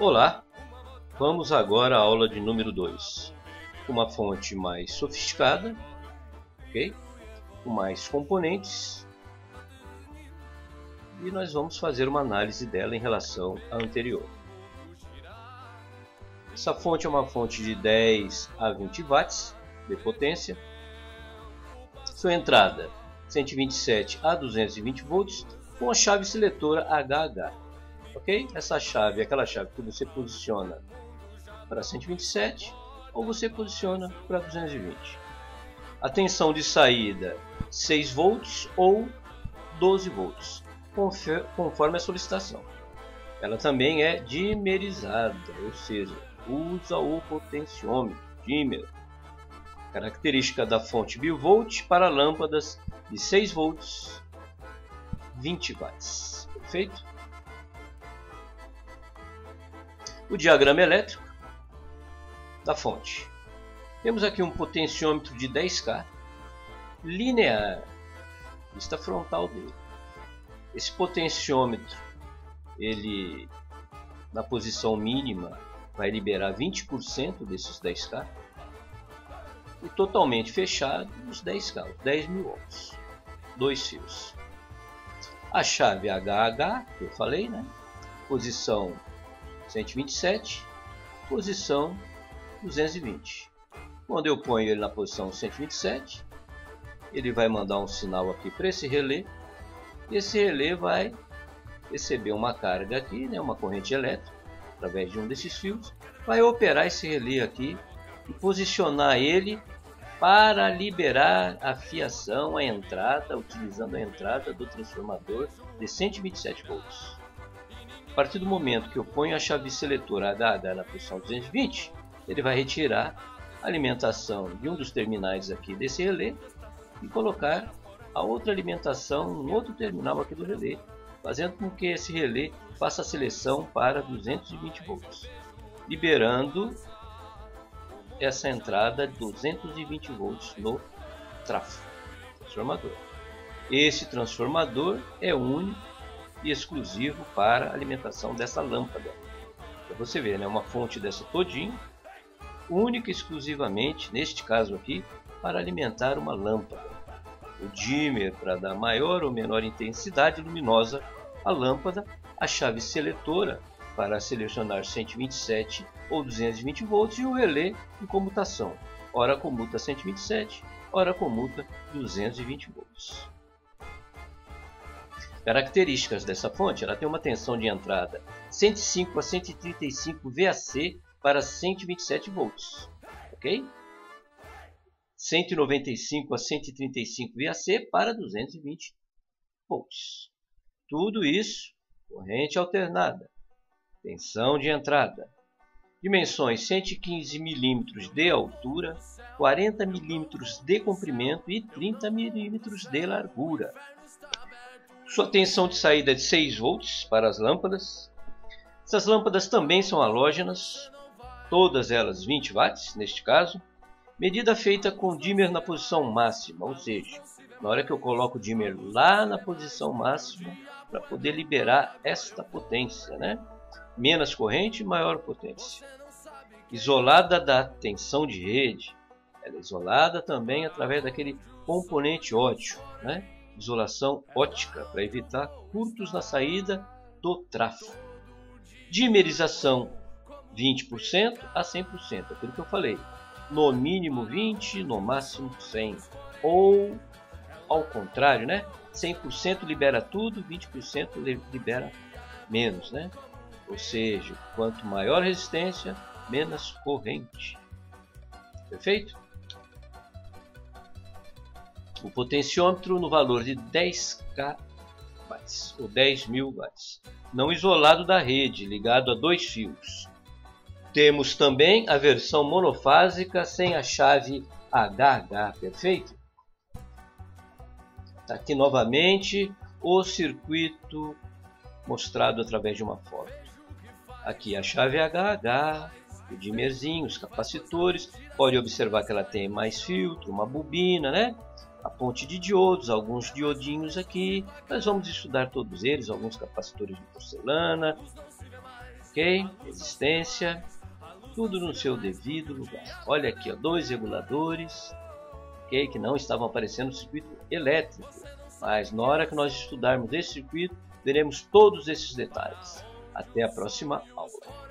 Olá, vamos agora à aula de número 2. Uma fonte mais sofisticada, ok? Com mais componentes. E nós vamos fazer uma análise dela em relação à anterior. Essa fonte é uma fonte de 10 a 20 watts de potência. Sua entrada 127 a 220 volts com a chave seletora HH. Ok? Essa chave é aquela chave que você posiciona para 127 ou você posiciona para 220. A tensão de saída 6 volts ou 12 volts, conforme a solicitação. Ela também é dimerizada, ou seja, usa o potenciômetro, dímero. Característica da fonte bivolt para lâmpadas de 6 volts, 20 watts. Perfeito? O diagrama elétrico da fonte. Temos aqui um potenciômetro de 10K linear, vista frontal dele. Esse potenciômetro, ele na posição mínima vai liberar 20% desses 10K e totalmente fechado os 10K, os 10.000 ohms, 2 fios. A chave HH, que eu falei, né? Posição 127, posição 220. Quando eu ponho ele na posição 127, ele vai mandar um sinal aqui para esse relé. Esse relé vai receber uma carga aqui, né, uma corrente elétrica, através de um desses fios. Vai operar esse relé aqui e posicionar ele para liberar a fiação, a entrada, utilizando a entrada do transformador de 127 volts. A partir do momento que eu ponho a chave seletora HH na posição 220, ele vai retirar a alimentação de um dos terminais aqui desse relé e colocar a outra alimentação no outro terminal aqui do relé, fazendo com que esse relé faça a seleção para 220 volts, liberando essa entrada de 220 volts no trafo transformador. Esse transformador é único e exclusivo para a alimentação dessa lâmpada. Para você ver, né? Uma fonte dessa todinha, única e exclusivamente, neste caso aqui, para alimentar uma lâmpada. O dimmer para dar maior ou menor intensidade luminosa à lâmpada, a chave seletora para selecionar 127 ou 220 volts e o relé de comutação. Ora comuta 127, ora comuta 220 volts. Características dessa fonte, ela tem uma tensão de entrada 105 a 135 VAC para 127 volts, ok? 195 a 135 VAC para 220 volts. Tudo isso, corrente alternada, tensão de entrada. Dimensões 115 mm de altura, 40 mm de comprimento e 30 mm de largura. Sua tensão de saída é de 6 volts para as lâmpadas. Essas lâmpadas também são halógenas, todas elas 20 watts neste caso. Medida feita com o dimmer na posição máxima, ou seja, na hora que eu coloco o dimmer lá na posição máxima para poder liberar esta potência, né? Menos corrente, maior potência. Isolada da tensão de rede, ela é isolada também através daquele componente ótico, né? Isolação ótica para evitar curtos na saída do trafo. Dimerização 20% a 100%, aquilo que eu falei. No mínimo 20, no máximo 100. Ou ao contrário, né? 100% libera tudo, 20% libera menos, né? Ou seja, quanto maior resistência, menos corrente. Perfeito? O potenciômetro no valor de 10K watts, ou 10.000 watts, não isolado da rede, ligado a 2 fios. Temos também a versão monofásica sem a chave HH, perfeito? Está aqui novamente o circuito mostrado através de uma foto. Aqui a chave HH, o dimmerzinho, os capacitores. Pode observar que ela tem mais filtro, uma bobina, né? A ponte de diodos, alguns diodinhos aqui, nós vamos estudar todos eles, alguns capacitores de porcelana, ok? Resistência, tudo no seu devido lugar. Olha aqui, ó, dois reguladores, ok? Que não estavam aparecendo no circuito elétrico, mas na hora que nós estudarmos esse circuito, veremos todos esses detalhes. Até a próxima aula.